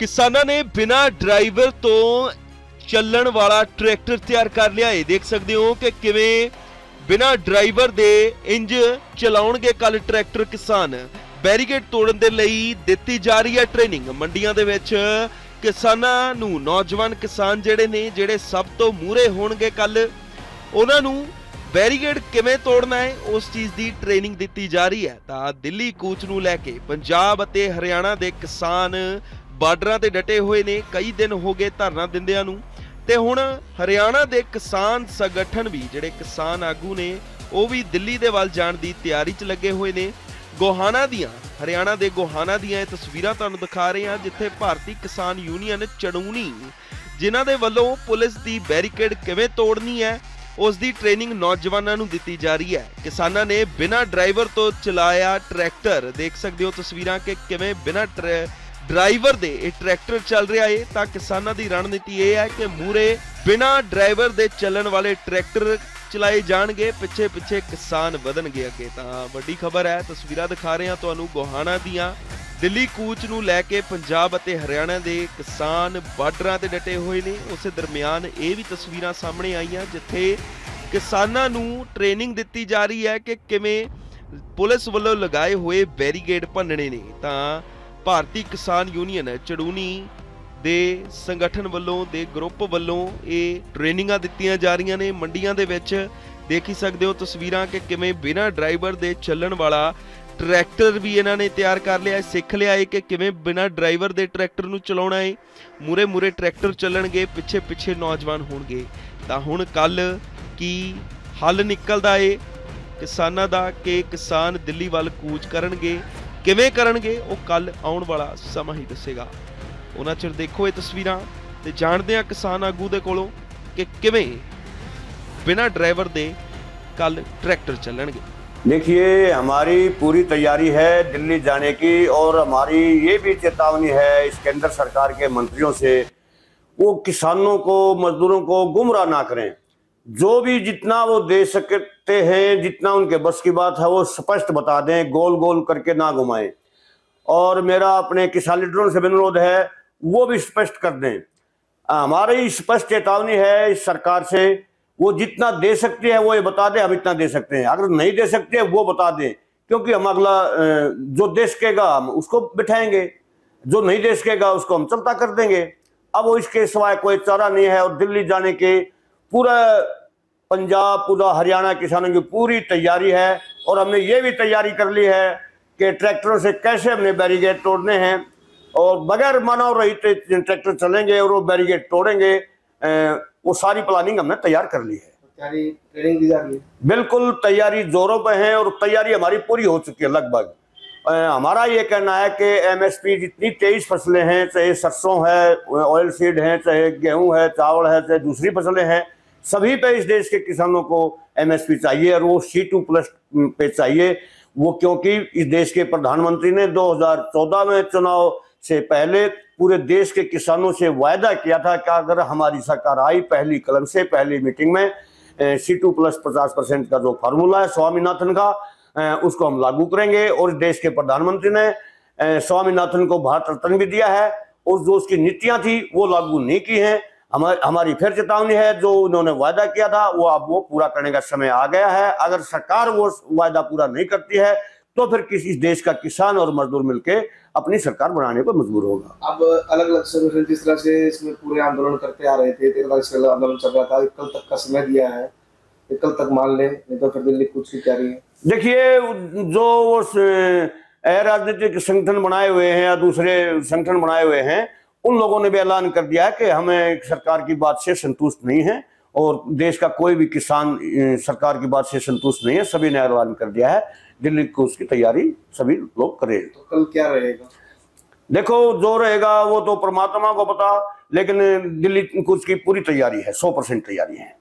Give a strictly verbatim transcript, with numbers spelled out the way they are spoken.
किसानों ने बिना ड्राइवर तो ਚੱਲਣ वाला ट्रैक्टर तैयार कर लिया है। देख सकते हो कि किवें बिना ड्राइवर दे इंज चलाउणगे कल ट्रैक्टर किसान। बैरीकेड तोड़न दे लई दित्ती जा रही है ट्रेनिंग। मंडियां दे विच किसानां नूं नौजवान किसान जिहड़े ने जिहड़े सब तो मूहरे होणगे कल, उहनां नूं बैरीकेड किवें तोड़ना है उस चीज़ की ट्रेनिंग दी जा रही है। तां दिल्ली कूच नूं लै के पंजाब अते हरियाणा के किसान ਬਾਰਡਰਾਂ ਤੇ डटे हुए ने। कई दिन हो गए धरना ਦਿੰਦਿਆਂ ਨੂੰ ਤੇ ਹੁਣ हरियाणा के किसान संगठन भी ਜਿਹੜੇ किसान आगू ने ਉਹ ਵੀ ਦਿੱਲੀ ਦੇ ਵੱਲ ਜਾਣ ਦੀ ਤਿਆਰੀ 'ਚ लगे हुए ने। गोहाना ਦੀਆਂ हरियाणा के गोहाना ਦੀਆਂ ਇਹ ਤਸਵੀਰਾਂ ਤੁਹਾਨੂੰ ਦਿਖਾ ਰਹੇ ਹਾਂ ਜਿੱਥੇ भारतीय किसान यूनियन चड़ूनी ਜਿਨ੍ਹਾਂ ਦੇ ਵੱਲੋਂ पुलिस की बैरीकेड ਕਿਵੇਂ ਤੋੜਨੀ है उसकी ट्रेनिंग नौजवानों ਨੂੰ ਦਿੱਤੀ जा रही है। किसानों ने बिना ड्राइवर तो चलाया ट्रैक्टर। देख सकते हो तस्वीरां कि ਕਿਵੇਂ बिना ट्रै ड्राइवर दे ट्रैक्टर चल रहा है। तो किसानों की रणनीति यह है कि मूरे बिना ड्राइवर दे चलन वाले ट्रैक्टर चलाए जाएंगे, पिछे पिछे किसान वधणगे अगे। तां वड्डी खबर है, तस्वीरां दिखा रहे हैं तुहानूं गोहाना दियां। दिल्ली कूच नूं लै के पंजाब अते हरियाणा के किसान बार्डरां ते डटे हुए ने। उस दरमियान ये भी तस्वीरां सामने आईयां जिथे किसानां नूं ट्रेनिंग दित्ती जा रही है कि किवें पुलिस वल्लों लगाए हुए बैरीकेड भन्नणे ने। तां भारतीय किसान यूनियन चड़ूनी दे संगठन वल्लों दे ग्रुप वल्लों ये ट्रेनिंगां दित्तियां जा रही ने। मंडियां दे विच देख ही सकते हो तस्वीरां कि किवें बिना ड्राइवर दे चलन वाला ट्रैक्टर भी इन्हां ने तैयार कर लिया, सीख लिया है कि किवें बिना ड्राइवर दे ट्रैक्टर नूं चलाउणा है। मूरे मूरे ट्रैक्टर चलणगे, पिछे पिछे नौजवान होणगे। तां हुण कल की हल निकलदा है किसानां दा कि किसान दिल्ली वल कूच करनगे, किवें करनगे वो कल आउण वाला समा ही दसेगा। उन्हां चिर देखो ये तस्वीरां ते जाणदे आ किसान आगू दे कोलों कि किवें बिना ड्राइवर दे कल ट्रैक्टर चलणगे। देखिए, हमारी पूरी तैयारी है दिल्ली जाने की, और हमारी ये भी चेतावनी है इस केंद्र सरकार के मंत्रियों से वो किसानों को, मजदूरों को गुमराह ना करें। जो भी जितना वो दे सकते हैं, जितना उनके बस की बात है वो स्पष्ट बता दें, गोल गोल करके ना घुमाएं। और मेरा अपने किसान लीडरों से अनुरोध है वो भी स्पष्ट कर दें। हमारी स्पष्ट चेतावनी है इस सरकार से, वो जितना दे सकते हैं वो ये बता दें, हम इतना दे सकते हैं। अगर नहीं दे सकते वो बता दें, क्योंकि हम अगला जो दे सकेगा हम उसको बिठाएंगे, जो नहीं दे सकेगा उसको हम चलता कर देंगे। अब वो इसके सिवाय कोई चारा नहीं है। और दिल्ली जाने के पूरा पंजाब, पूरा हरियाणा किसानों की पूरी तैयारी है, और हमने ये भी तैयारी कर ली है कि ट्रैक्टरों से कैसे हमने बैरीकेड तोड़ने हैं, और बगैर मानव रहित ट्रैक्टर चलेंगे और वो बैरीकेड तोड़ेंगे। वो सारी प्लानिंग हमने तैयार कर ली है, ट्रेनिंग दी जा रही है। बिल्कुल तैयारी जोरों पर है, और तैयारी हमारी पूरी हो चुकी है लगभग। हमारा ये कहना है कि एम एस पी जितनी तेईस फसलें हैं, चाहे सरसों है, ऑयल सीड है, चाहे गेहूँ है, चावल है, चाहे दूसरी फसलें हैं, सभी पे इस देश के किसानों को एमएसपी चाहिए, और वो सी टू प्लस पे चाहिए। वो क्योंकि इस देश के प्रधानमंत्री ने दो हज़ार चौदह में चुनाव से पहले पूरे देश के किसानों से वायदा किया था कि अगर हमारी सरकार आई, पहली कलम से पहली मीटिंग में सी टू प्लस पचास परसेंट का जो फार्मूला है स्वामीनाथन का, उसको हम लागू करेंगे। और इस देश के प्रधानमंत्री ने स्वामीनाथन को भारत रत्न भी दिया है, और जो उसकी नीतियाँ थी वो लागू नहीं की हैं। हमारी फिर चेतावनी है, जो उन्होंने वायदा किया था वो अब वो पूरा करने का समय आ गया है। अगर सरकार वो वायदा पूरा नहीं करती है तो फिर किसी देश का किसान और मजदूर मिलके अपनी सरकार बनाने पर मजबूर होगा। अब अलग अलग संगठन जिस तरह से इसमें पूरे आंदोलन करते आ रहे थे, आंदोलन चल रहा था, कल तक का समय दिया है, कल तक मान ले नहीं तो फिर दिल्ली कूच की तैयारी है। देखिए, जो वो राजनीतिक संगठन बनाए हुए हैं या दूसरे संगठन बनाए हुए हैं, उन लोगों ने भी ऐलान कर दिया है कि हमें सरकार की बात से संतुष्ट नहीं है, और देश का कोई भी किसान सरकार की बात से संतुष्ट नहीं है। सभी ने ऐलान कर दिया है, दिल्ली को उसकी तैयारी सभी लोग करें। तो कल क्या रहेगा? देखो, जो रहेगा वो तो परमात्मा को पता, लेकिन दिल्ली को उसकी पूरी तैयारी है, सौ परसेंट तैयारी है।